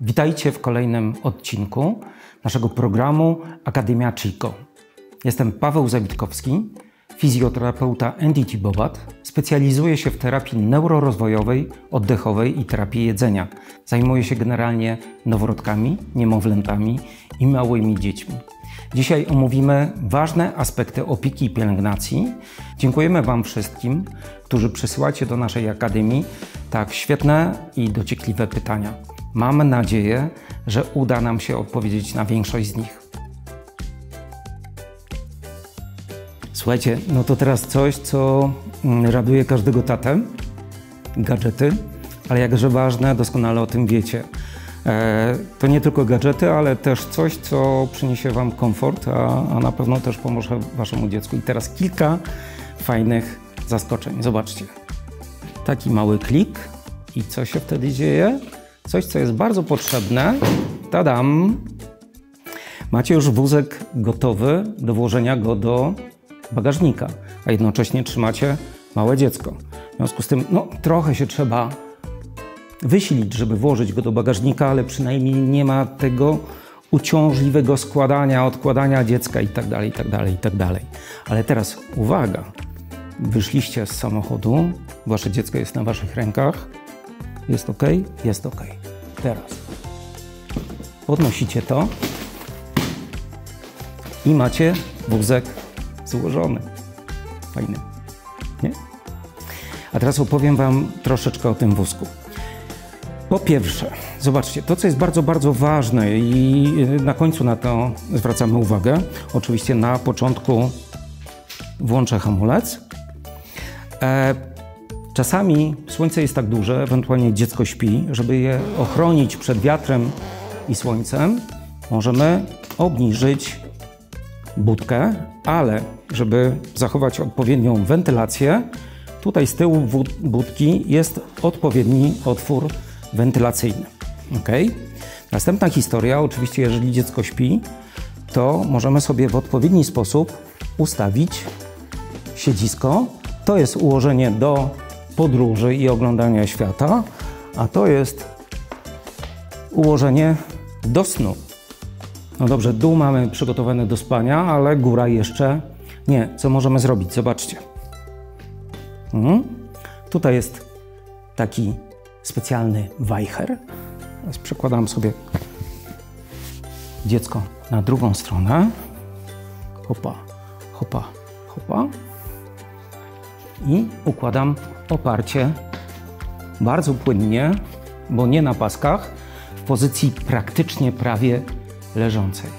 Witajcie w kolejnym odcinku naszego programu Akademia Chicco. Jestem Paweł Zawitkowski, fizjoterapeuta NDT Bobath. Specjalizuję się w terapii neurorozwojowej, oddechowej i terapii jedzenia. Zajmuję się generalnie noworodkami, niemowlętami i małymi dziećmi. Dzisiaj omówimy ważne aspekty opieki i pielęgnacji. Dziękujemy Wam wszystkim, którzy przysyłacie do naszej Akademii tak świetne i dociekliwe pytania. Mam nadzieję, że uda nam się odpowiedzieć na większość z nich. Słuchajcie, no to teraz coś, co raduje każdego tatę. Gadżety, ale jakże ważne, doskonale o tym wiecie. To nie tylko gadżety, ale też coś, co przyniesie Wam komfort, a na pewno też pomoże Waszemu dziecku. I teraz kilka fajnych zaskoczeń. Zobaczcie. Taki mały klik i co się wtedy dzieje? Coś, co jest bardzo potrzebne. Tadam! Macie już wózek gotowy do włożenia go do bagażnika, a jednocześnie trzymacie małe dziecko. W związku z tym, no, trochę się trzeba wysilić, żeby włożyć go do bagażnika, ale przynajmniej nie ma tego uciążliwego składania, odkładania dziecka itd., itd., itd. Ale teraz uwaga! Wyszliście z samochodu, wasze dziecko jest na waszych rękach. Jest ok? Jest ok. Teraz podnosicie to i macie wózek złożony. Fajny, nie? A teraz opowiem Wam troszeczkę o tym wózku. Po pierwsze, zobaczcie, to co jest bardzo, bardzo ważne i na końcu na to zwracamy uwagę. Oczywiście na początku włączę hamulec. Czasami słońce jest tak duże, ewentualnie dziecko śpi. Żeby je ochronić przed wiatrem i słońcem, możemy obniżyć budkę, ale żeby zachować odpowiednią wentylację, tutaj z tyłu budki jest odpowiedni otwór wentylacyjny. Ok? Następna historia, oczywiście jeżeli dziecko śpi, to możemy sobie w odpowiedni sposób ustawić siedzisko. To jest ułożenie do podróży i oglądania świata, a to jest ułożenie do snu. No dobrze, dół mamy przygotowany do spania, ale góra jeszcze nie. Co możemy zrobić? Zobaczcie. Tutaj jest taki specjalny wajcher. Teraz przekładam sobie dziecko na drugą stronę. Hopa, hopa, hopa. I układam oparcie bardzo płynnie, bo nie na paskach, w pozycji praktycznie prawie leżącej.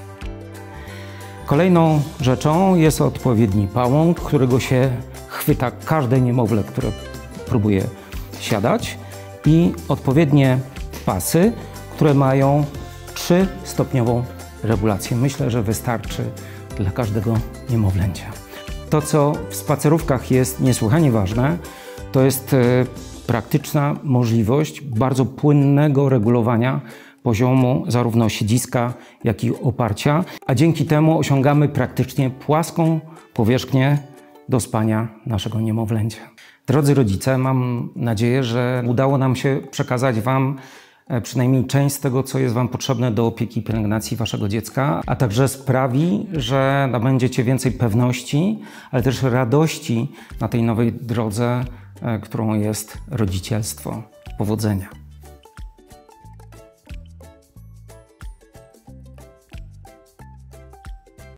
Kolejną rzeczą jest odpowiedni pałąk, którego się chwyta każde niemowlę, które próbuje siadać, i odpowiednie pasy, które mają 3-stopniową regulację. Myślę, że wystarczy dla każdego niemowlęcia. To, co w spacerówkach jest niesłychanie ważne, to jest praktyczna możliwość bardzo płynnego regulowania poziomu zarówno siedziska, jak i oparcia, a dzięki temu osiągamy praktycznie płaską powierzchnię do spania naszego niemowlęcia. Drodzy rodzice, mam nadzieję, że udało nam się przekazać Wam przynajmniej część z tego, co jest Wam potrzebne do opieki i pielęgnacji Waszego dziecka, a także sprawi, że nabędziecie więcej pewności, ale też radości na tej nowej drodze, którą jest rodzicielstwo. Powodzenia!